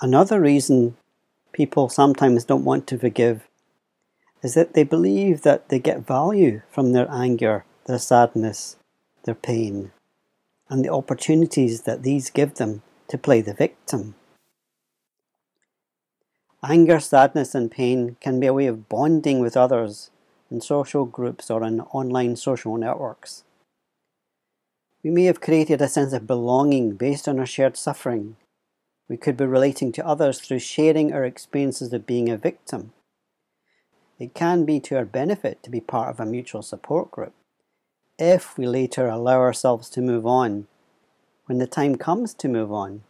Another reason people sometimes don't want to forgive is that they believe that they get value from their anger, their sadness, their pain, and the opportunities that these give them to play the victim. Anger, sadness, and pain can be a way of bonding with others in social groups or in online social networks. We may have created a sense of belonging based on our shared suffering. We could be relating to others through sharing our experiences of being a victim. It can be to our benefit to be part of a mutual support group, if we later allow ourselves to move on, when the time comes to move on.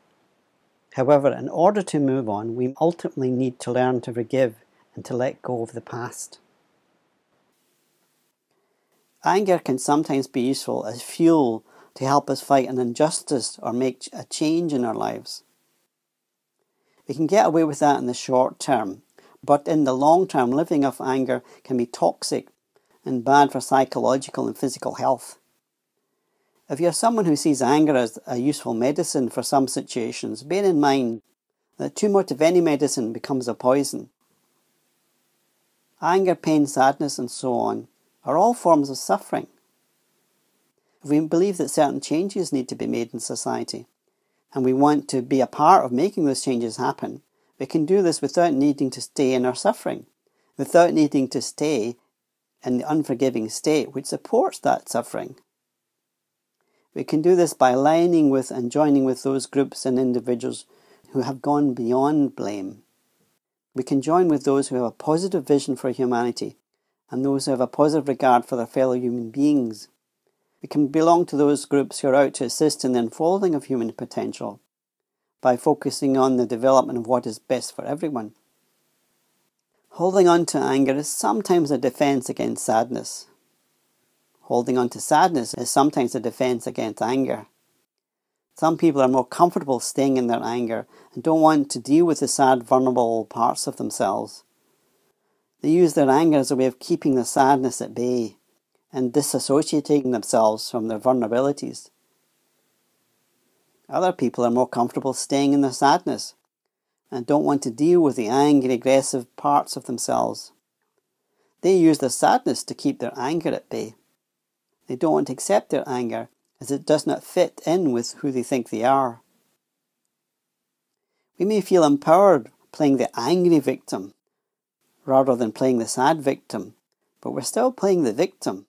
However, in order to move on, we ultimately need to learn to forgive and to let go of the past. Anger can sometimes be useful as fuel to help us fight an injustice or make a change in our lives. We can get away with that in the short term, but in the long term, living off anger can be toxic and bad for psychological and physical health. If you're someone who sees anger as a useful medicine for some situations, bear in mind that too much of any medicine becomes a poison. Anger, pain, sadness, and so on are all forms of suffering. If we believe that certain changes need to be made in society, and we want to be a part of making those changes happen, we can do this without needing to stay in our suffering, without needing to stay in the unforgiving state which supports that suffering. We can do this by aligning with and joining with those groups and individuals who have gone beyond blame. We can join with those who have a positive vision for humanity and those who have a positive regard for their fellow human beings. We can belong to those groups who are out to assist in the unfolding of human potential by focusing on the development of what is best for everyone. Holding on to anger is sometimes a defense against sadness. Holding on to sadness is sometimes a defense against anger. Some people are more comfortable staying in their anger and don't want to deal with the sad, vulnerable parts of themselves. They use their anger as a way of keeping the sadness at bay and disassociating themselves from their vulnerabilities. Other people are more comfortable staying in their sadness and don't want to deal with the angry, aggressive parts of themselves. They use their sadness to keep their anger at bay. They don't want to accept their anger as it does not fit in with who they think they are. We may feel empowered playing the angry victim rather than playing the sad victim, but we're still playing the victim.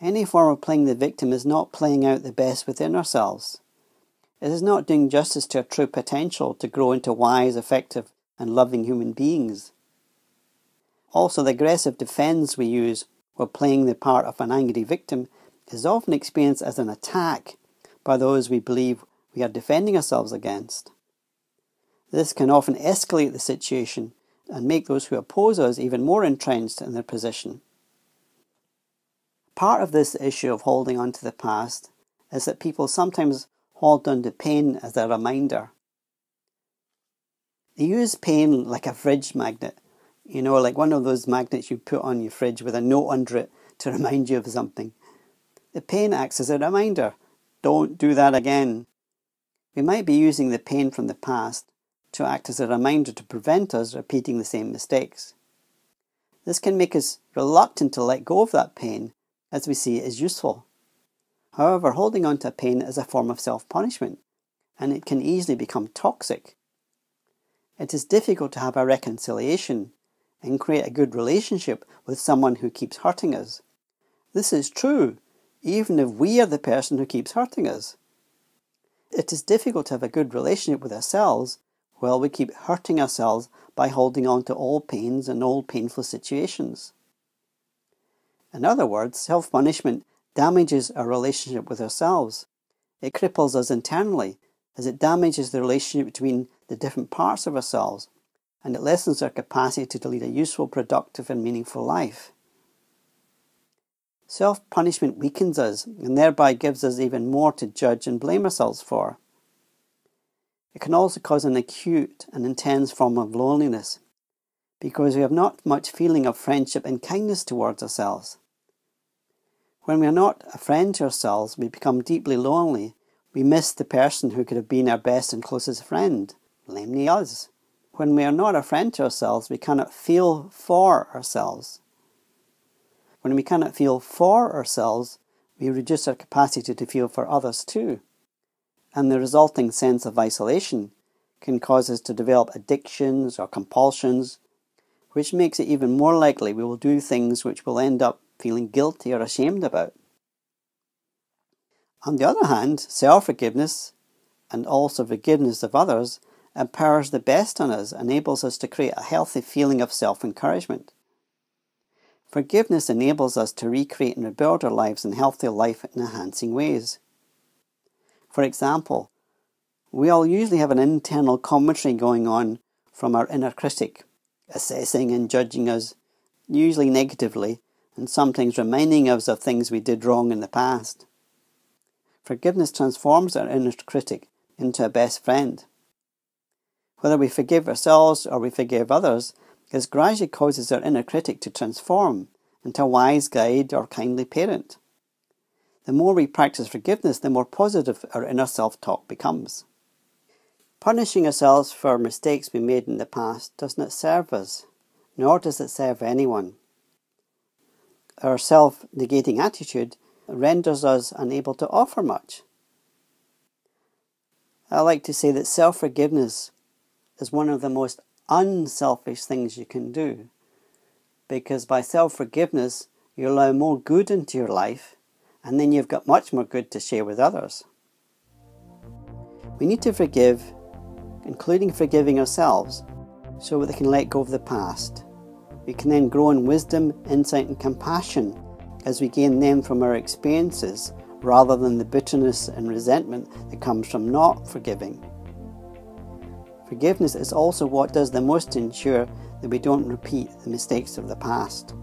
Any form of playing the victim is not playing out the best within ourselves. It is not doing justice to our true potential to grow into wise, effective, and loving human beings. Also, the aggressive defense we use while playing the part of an angry victim is often experienced as an attack by those we believe we are defending ourselves against. This can often escalate the situation and make those who oppose us even more entrenched in their position. Part of this issue of holding on to the past is that people sometimes hold on to pain as a reminder. They use pain like a fridge magnet, like one of those magnets you put on your fridge with a note under it to remind you of something. The pain acts as a reminder. Don't do that again. We might be using the pain from the past to act as a reminder to prevent us repeating the same mistakes. This can make us reluctant to let go of that pain as we see it as useful. However, holding on to pain is a form of self-punishment, and it can easily become toxic. It is difficult to have a reconciliation and create a good relationship with someone who keeps hurting us. This is true, even if we are the person who keeps hurting us. It is difficult to have a good relationship with ourselves while we keep hurting ourselves by holding on to old pains and old painful situations. In other words, self-punishment damages our relationship with ourselves. It cripples us internally as it damages the relationship between the different parts of ourselves, and it lessens our capacity to lead a useful, productive and meaningful life. Self-punishment weakens us and thereby gives us even more to judge and blame ourselves for. It can also cause an acute and intense form of loneliness because we have not much feeling of friendship and kindness towards ourselves. When we are not a friend to ourselves, we become deeply lonely. We miss the person who could have been our best and closest friend, namely us. When we are not a friend to ourselves, we cannot feel for ourselves. When we cannot feel for ourselves, we reduce our capacity to feel for others too. And the resulting sense of isolation can cause us to develop addictions or compulsions, which makes it even more likely we will do things which we'll end up feeling guilty or ashamed about. On the other hand, self-forgiveness, and also forgiveness of others, empowers the best in us, enables us to create a healthy feeling of self-encouragement. Forgiveness enables us to recreate and rebuild our lives in healthy, life-enhancing ways. For example, we all usually have an internal commentary going on from our inner critic, assessing and judging us, usually negatively, and sometimes reminding us of things we did wrong in the past. Forgiveness transforms our inner critic into a best friend. Whether we forgive ourselves or we forgive others, this gradually causes our inner critic to transform into a wise guide or kindly parent. The more we practice forgiveness, the more positive our inner self-talk becomes. Punishing ourselves for mistakes we made in the past does not serve us, nor does it serve anyone. Our self-negating attitude renders us unable to offer much. I like to say that self-forgiveness is one of the most unselfish things you can do, because by self-forgiveness you allow more good into your life, and then you've got much more good to share with others. We need to forgive, including forgiving ourselves, so that we can let go of the past. We can then grow in wisdom, insight and compassion as we gain them from our experiences, rather than the bitterness and resentment that comes from not forgiving. Forgiveness is also what does the most to ensure that we don't repeat the mistakes of the past.